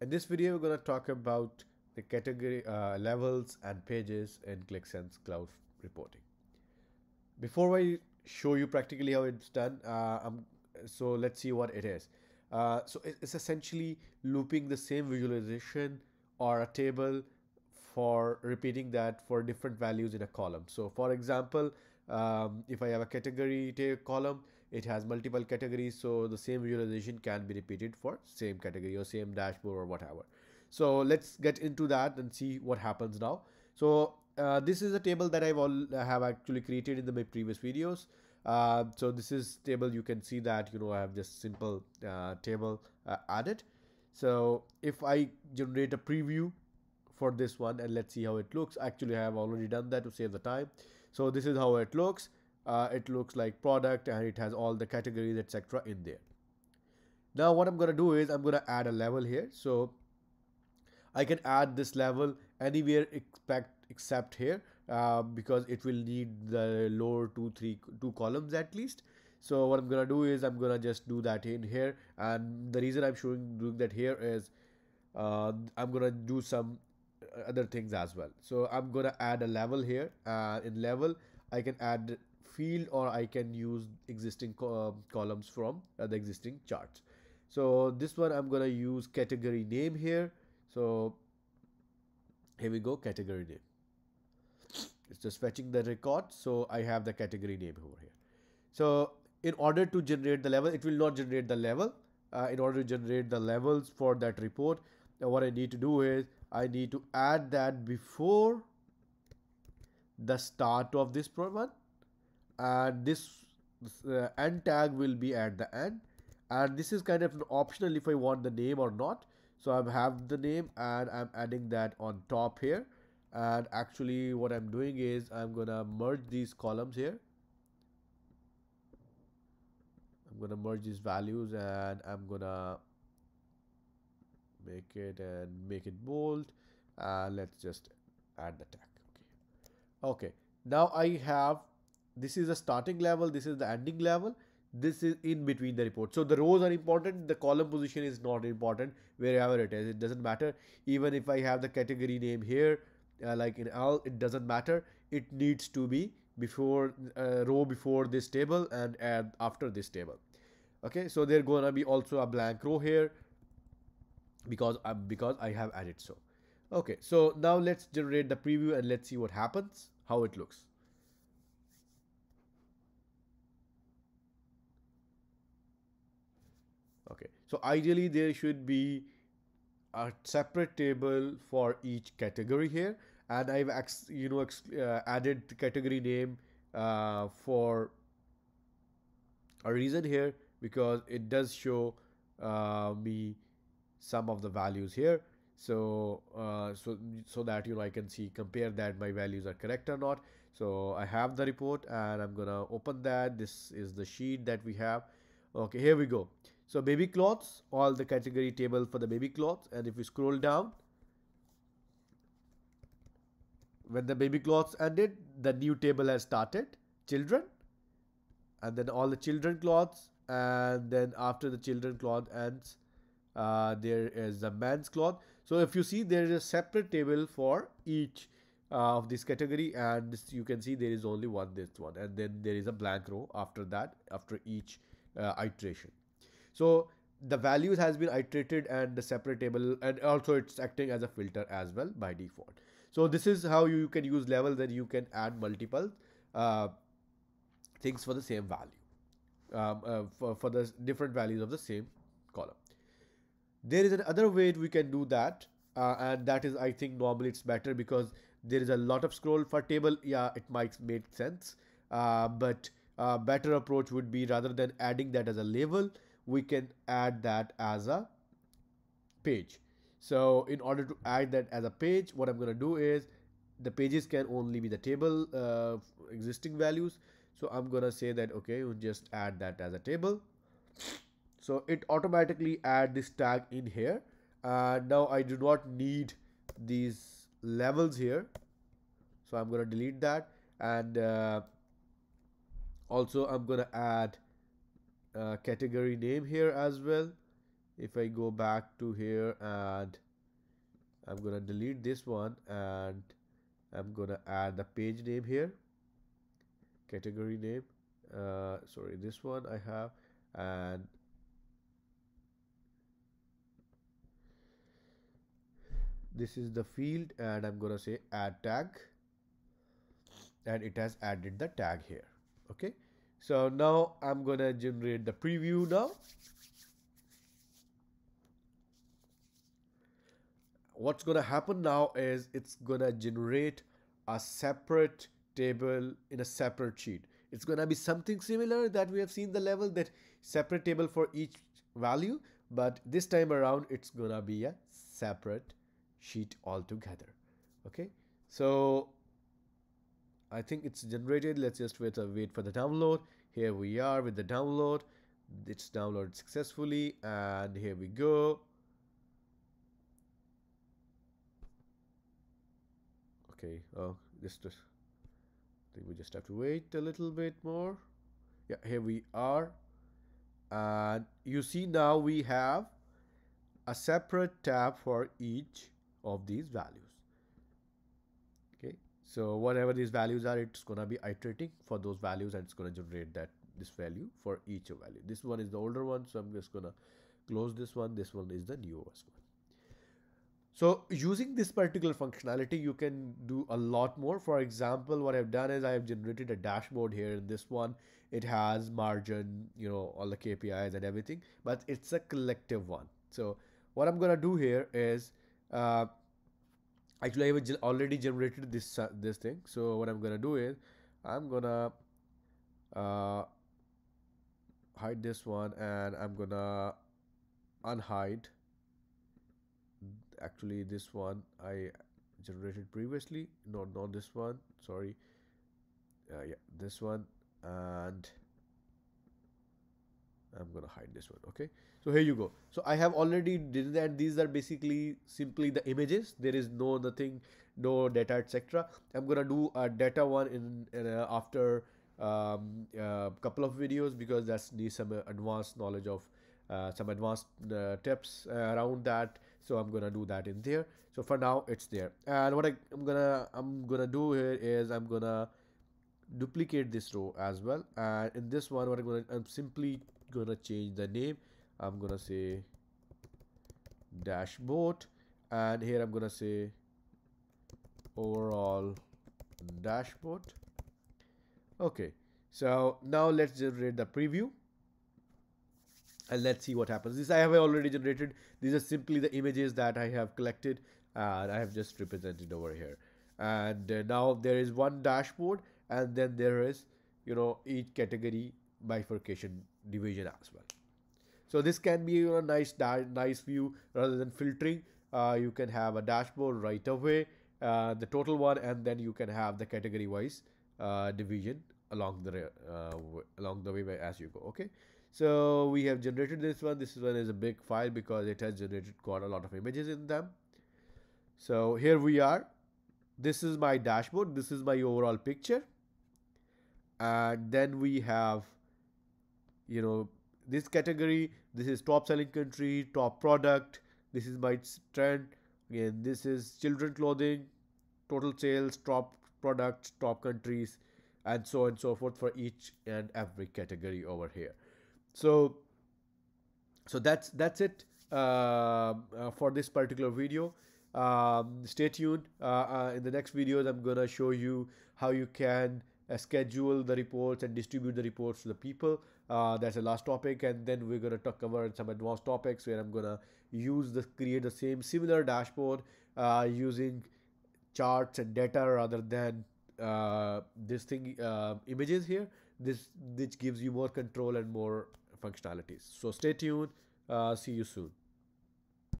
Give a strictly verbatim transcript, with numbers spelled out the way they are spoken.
In this video, we're going to talk about the category uh, levels and pages in Qlik Sense Cloud Reporting. Before I show you practically how it's done, uh, I'm, so let's see what it is. Uh, so it's essentially looping the same visualization or a table for repeating that for different values in a column. So for example, um, if I have a category column, it has multiple categories, so the same visualization can be repeated for same category or same dashboard or whatever. So let's get into that and see what happens now. So uh, this is a table that I've all I have actually created in the my previous videos. Uh, so this is table. You can see that, you know, I have this simple uh, table uh, added. So if I generate a preview for this one, and let's see how it looks. Actually, I have already done that to save the time. So this is how it looks. Uh, it looks like product, and it has all the categories, et cetera in there. Now what I'm going to do is I'm going to add a level here. So I can add this level anywhere expect except here, uh, because it will need the lower two three two columns at least. So what I'm gonna do is I'm gonna just do that in here, and the reason I'm showing doing that here is uh, I'm gonna do some other things as well. So I'm gonna add a level here. Uh, in level, I can add field, or I can use existing co uh, columns from uh, the existing charts. So this one I'm gonna use category name here. So here we go, category name. It's just fetching the record, so I have the category name over here. So in order to generate the level, it will not generate the level. Uh, in order to generate the levels for that report, now what I need to do is I need to add that before the start of this program, and this uh, end tag will be at the end, and this is kind of an optional if I want the name or not. So I have the name, and I'm adding that on top here. And actually what I'm doing is I'm gonna merge these columns here. I'm gonna merge these values, and I'm gonna make it and make it bold, and let's just add the tag. Okay, okay. Now I have, this is the starting level, this is the ending level, this is in between the report. So the rows are important, the column position is not important. Wherever it is, it doesn't matter. Even if I have the category name here, Uh, like in all, it doesn't matter. It needs to be before uh, row before this table and add after this table. Okay, so there's gonna be also a blank row here because I, because I have added so. Okay, so now let's generate the preview and let's see what happens, how it looks. Okay, so ideally there should be a separate table for each category here, and I've you know uh, added the category name uh, for a reason here, because it does show uh, me some of the values here, so uh, so so that, you know, I can see compare that my values are correct or not. So I have the report, and I'm gonna open that. This is the sheet that we have. Okay, here we go. So baby clothes, all the category table for the baby clothes. And if we scroll down, when the baby clothes ended, the new table has started, children, and then all the children clothes. And then after the children cloth ends, uh, there is the men's cloth. So if you see, there is a separate table for each uh, of this category, and this, you can see there is only one, this one, and then there is a blank row after that, after each uh, iteration. So the values has been iterated and the separate table, and also it's acting as a filter as well by default. So this is how you can use level, that you can add multiple uh, things for the same value, um, uh, for, for the different values of the same column. There is another way we can do that, uh, and that is, I think normally it's better because there is a lot of scroll for table. Yeah, it might make sense, uh, but a better approach would be, rather than adding that as a label, we can add that as a page. So in order to add that as a page, what I'm going to do is the pages can only be the table uh, existing values. So I'm going to say that, okay, we'll just add that as a table. So it automatically add this tag in here. Uh, now I do not need these levels here. So I'm going to delete that. And uh, also I'm going to add Uh, category name here as well, if I go back to here and I'm gonna delete this one and I'm gonna add the page name here, category name, uh, sorry, this one I have, and this is the field, and I'm gonna say add tag, and it has added the tag here. Okay, so now I'm gonna generate the preview now. What's gonna happen now is it's gonna generate a separate table in a separate sheet. It's gonna be something similar that we have seen the level, that separate table for each value, but this time around it's gonna be a separate sheet altogether. Okay, so I think it's generated. Let's just wait, uh, wait for the download. Here we are with the download. It's downloaded successfully, and here we go. Okay, oh, this just, I think we just have to wait a little bit more. Yeah, here we are. And you see now we have a separate tab for each of these values. Okay, so whatever these values are, it's gonna be iterating for those values, and it's gonna generate that this value for each value. This one is the older one, so I'm just gonna close this one. This one is the newest one. So using this particular functionality, you can do a lot more. For example, what I've done is I have generated a dashboard here in this one. It has margin, you know, all the K P Is and everything, but it's a collective one. So what I'm going to do here is, uh, actually I have already generated this, uh, this thing. So what I'm going to do is I'm going to uh, hide this one, and I'm going to unhide. Actually this one I generated previously, no, not this one, sorry, uh, yeah, this one, and I'm gonna hide this one. Okay, so here you go. So I have already did that. These are basically simply the images. There is no nothing, no data, etc. I'm gonna do a data one in, in uh, after um, uh, couple of videos, because that's needs some advanced knowledge of Uh, some advanced uh, tips uh, around that, so I'm gonna do that in there. So for now it's there, and what I, I'm gonna I'm gonna do here is I'm gonna duplicate this row as well, and in this one what I'm gonna I'm simply gonna change the name. I'm gonna say dashboard, and here I'm gonna say overall dashboard. Okay, so now let's generate the preview, and let's see what happens. This I have already generated. These are simply the images that I have collected, and I have just represented over here. And uh, now there is one dashboard, and then there is, you know, each category bifurcation division as well. So this can be, you know, nice, nice view rather than filtering. Uh, you can have a dashboard right away, uh, the total one, and then you can have the category wise uh, division along the uh, along the way as you go. Okay. So we have generated this one. This one is a big file because it has generated quite a lot of images in them. So here we are. This is my dashboard. This is my overall picture. And then we have, you know, this category. This is top selling country, top product. This is my trend. Again, this is children clothing, total sales, top products, top countries, and so on and so forth for each and every category over here. So, so that's that's it uh, uh, for this particular video. Um, stay tuned. Uh, uh, in the next videos, I'm gonna show you how you can uh, schedule the reports and distribute the reports to the people. Uh, that's the last topic, and then we're gonna talk about some advanced topics where I'm gonna use the create the same similar dashboard uh, using charts and data rather than uh, this thing uh, images here. This which gives you more control and more functionalities. So stay tuned. Uh, see you soon.